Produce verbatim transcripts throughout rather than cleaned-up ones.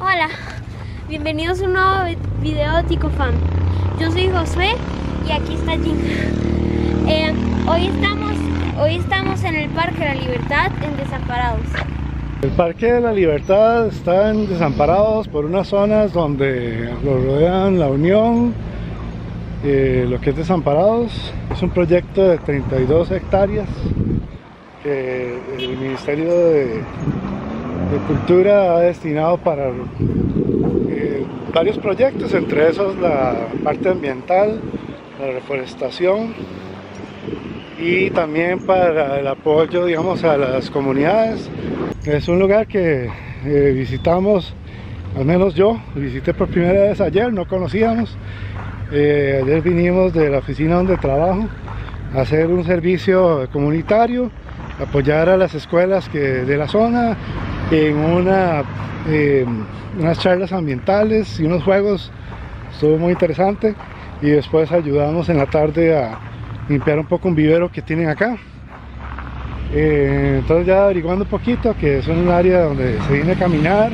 Hola, bienvenidos a un nuevo video de TicoFAm. Yo soy Josué y aquí está Jyn. Eh, hoy, estamos, hoy estamos en el Parque de la Libertad en Desamparados. El Parque de la Libertad está en Desamparados por unas zonas donde lo rodean la Unión, eh, lo que es Desamparados. Es un proyecto de treinta y dos hectáreas que el Ministerio de de Cultura ha destinado para eh, varios proyectos, entre esos la parte ambiental, la reforestación y también para el apoyo, digamos, a las comunidades. Es un lugar que eh, visitamos, al menos yo visité por primera vez ayer, no conocíamos. Eh, ayer vinimos de la oficina donde trabajo a hacer un servicio comunitario, apoyar a las escuelas que, de la zona, en una, eh, unas charlas ambientales y unos juegos. Estuvo muy interesante. Y después ayudamos en la tarde a limpiar un poco un vivero que tienen acá. Eh, entonces, ya averiguando un poquito, que es un área donde se viene a caminar,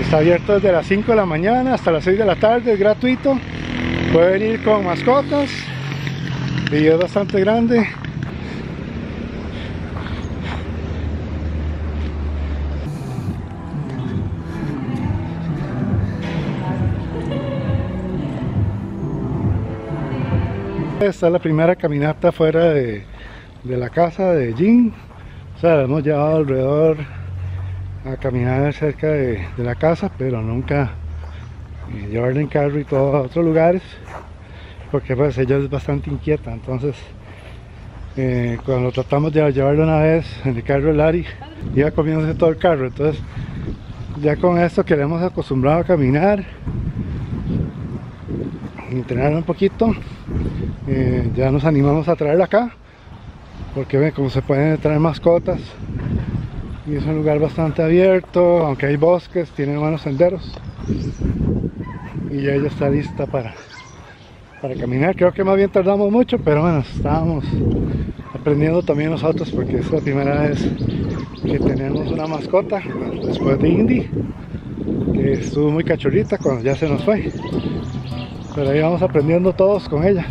está abierto desde las cinco de la mañana hasta las seis de la tarde, es gratuito, puede venir con mascotas y es bastante grande. Esta es la primera caminata fuera de, de la casa de Jyn. O sea, hemos llevado alrededor a caminar cerca de, de la casa, pero nunca eh, llevarla en carro y todo a otros lugares, porque pues ella es bastante inquieta. Entonces eh, cuando tratamos de llevarla una vez en el carro de Larry, iba comiéndose todo el carro. Entonces ya con esto que le hemos acostumbrado a caminar, entrenar un poquito, eh, ya nos animamos a traerla acá porque ven como se pueden traer mascotas y es un lugar bastante abierto, aunque hay bosques, tiene buenos senderos y ya ella está lista para, para caminar. Creo que más bien tardamos mucho, pero bueno, estábamos aprendiendo también nosotros porque es la primera vez que tenemos una mascota después de Indy, que estuvo muy cachorrita cuando ya se nos fue. Pero ahí vamos aprendiendo todos con ella.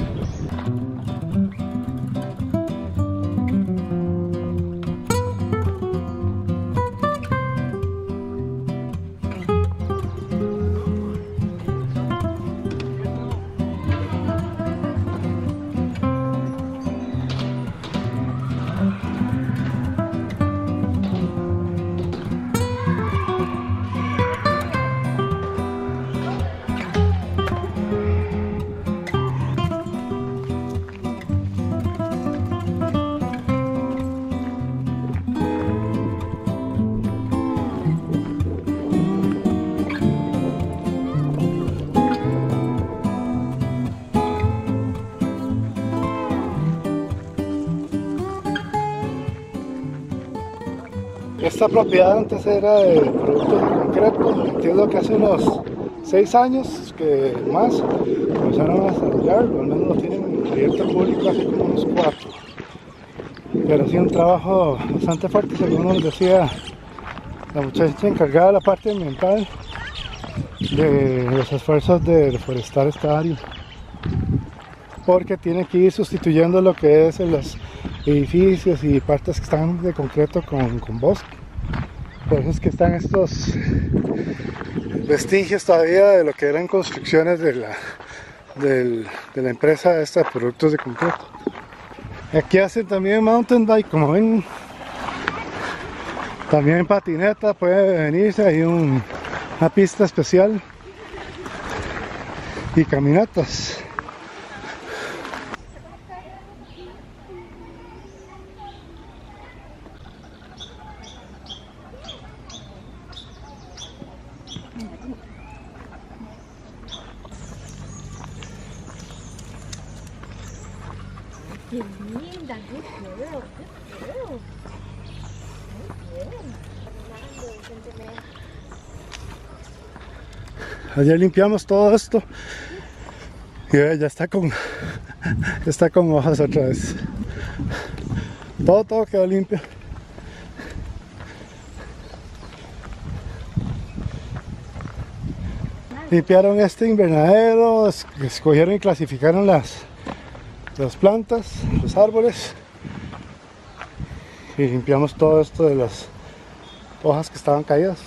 Esta propiedad antes era de productos de concreto. Entiendo que hace unos seis años que más comenzaron a desarrollarlo, al menos lo tienen abierto al público hace como unos cuatro. Pero ha sido un trabajo bastante fuerte, según nos decía la muchacha encargada de la parte ambiental, de los esfuerzos de reforestar esta área, porque tiene que ir sustituyendo lo que es en las edificios y partes que están de concreto con, con bosque. Por eso es que están estos vestigios todavía de lo que eran construcciones de la, del, de la empresa esta de productos de concreto. Aquí hacen también mountain bike, como ven, también patineta, puede venirse, hay un, una pista especial y caminatas. ¡Qué linda! ¡Qué feo! ¡Qué feo! Muy bien. Ayer limpiamos todo esto y ya está con, está con hojas otra vez. Todo, todo quedó limpio. Limpiaron este invernadero, escogieron y clasificaron las, las plantas, los árboles, y limpiamos todo esto de las hojas que estaban caídas.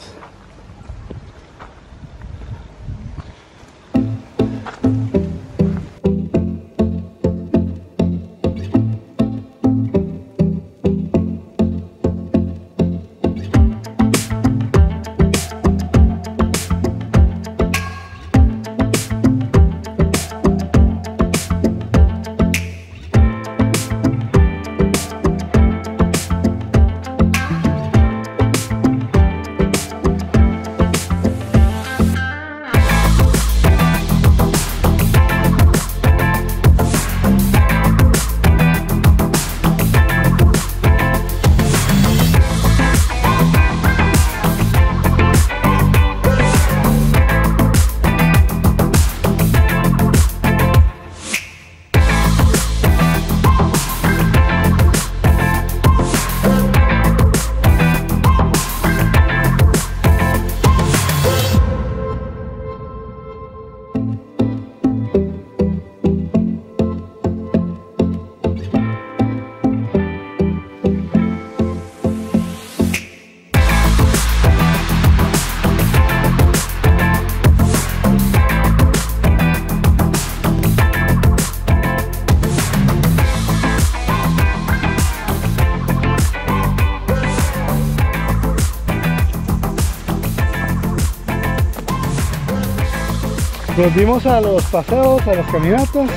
Volvimos a los paseos, a las caminatas.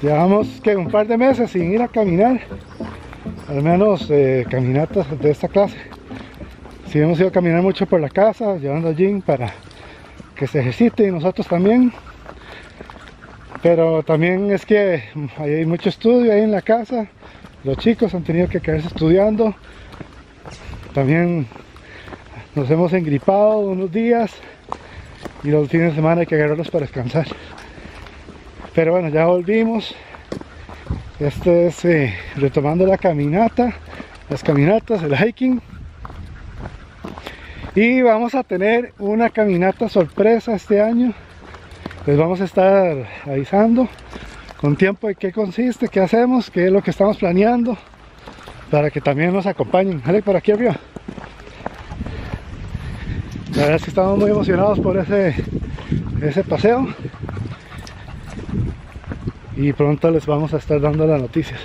Llevamos que un par de meses sin ir a caminar, al menos eh, caminatas de esta clase. Sí, hemos ido a caminar mucho por la casa, llevando a Jyn para que se ejercite y nosotros también. Pero también es que hay mucho estudio ahí en la casa, los chicos han tenido que quedarse estudiando. También nos hemos engripado unos días. Y los fines de semana hay que agarrarlos para descansar. Pero bueno, ya volvimos. Esto es eh, retomando la caminata, las caminatas, el hiking. Y vamos a tener una caminata sorpresa este año. Les vamos a estar avisando con tiempo de qué consiste, qué hacemos, qué es lo que estamos planeando, para que también nos acompañen. Dale por aquí arriba. La verdad es que estamos muy emocionados por ese, ese paseo, y pronto les vamos a estar dando las noticias.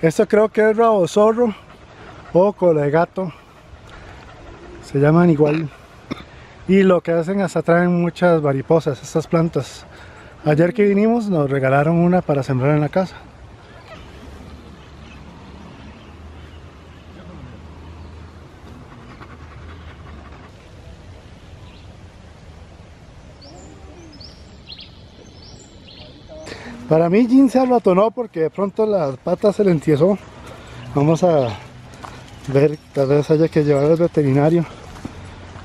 Esto creo que es rabozorro o colegato, se llaman igual, y lo que hacen es atraen muchas mariposas, estas plantas. Ayer que vinimos nos regalaron una para sembrar en la casa. Para mí Jyn se arratonó porque de pronto las patas se le entiesó. Vamos a ver, tal vez haya que llevar al veterinario,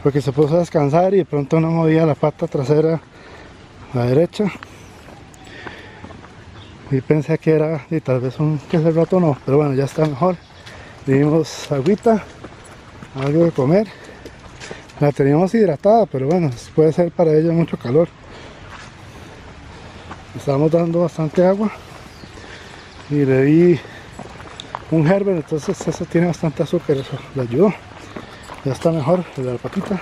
porque se puso a descansar y de pronto no movía la pata trasera a la derecha. Y pensé que era, y tal vez un que hace rato no, pero bueno, ya está mejor. Le dimos agüita, algo de comer. La teníamos hidratada, pero bueno, puede ser para ella mucho calor. Estábamos dando bastante agua y le di un Gerber, entonces eso tiene bastante azúcar, eso le ayudó. Ya está mejor la alpaquita.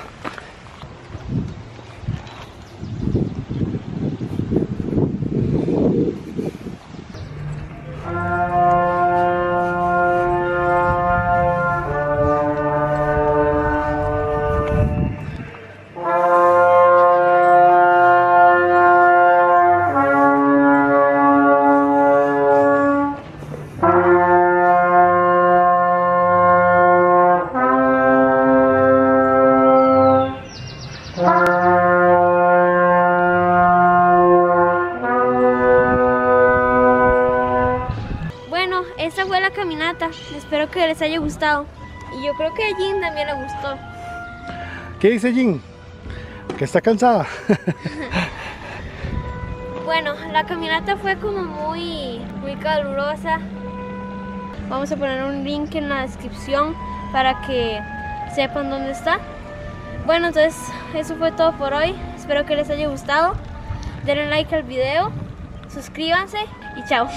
Espero que les haya gustado, y yo creo que a Jyn también le gustó. ¿Qué dice Jyn? Que está cansada. bueno, la caminata fue como muy, muy calurosa. Vamos a poner un link en la descripción para que sepan dónde está. Bueno, entonces eso fue todo por hoy. Espero que les haya gustado. Denle like al video, suscríbanse y chao.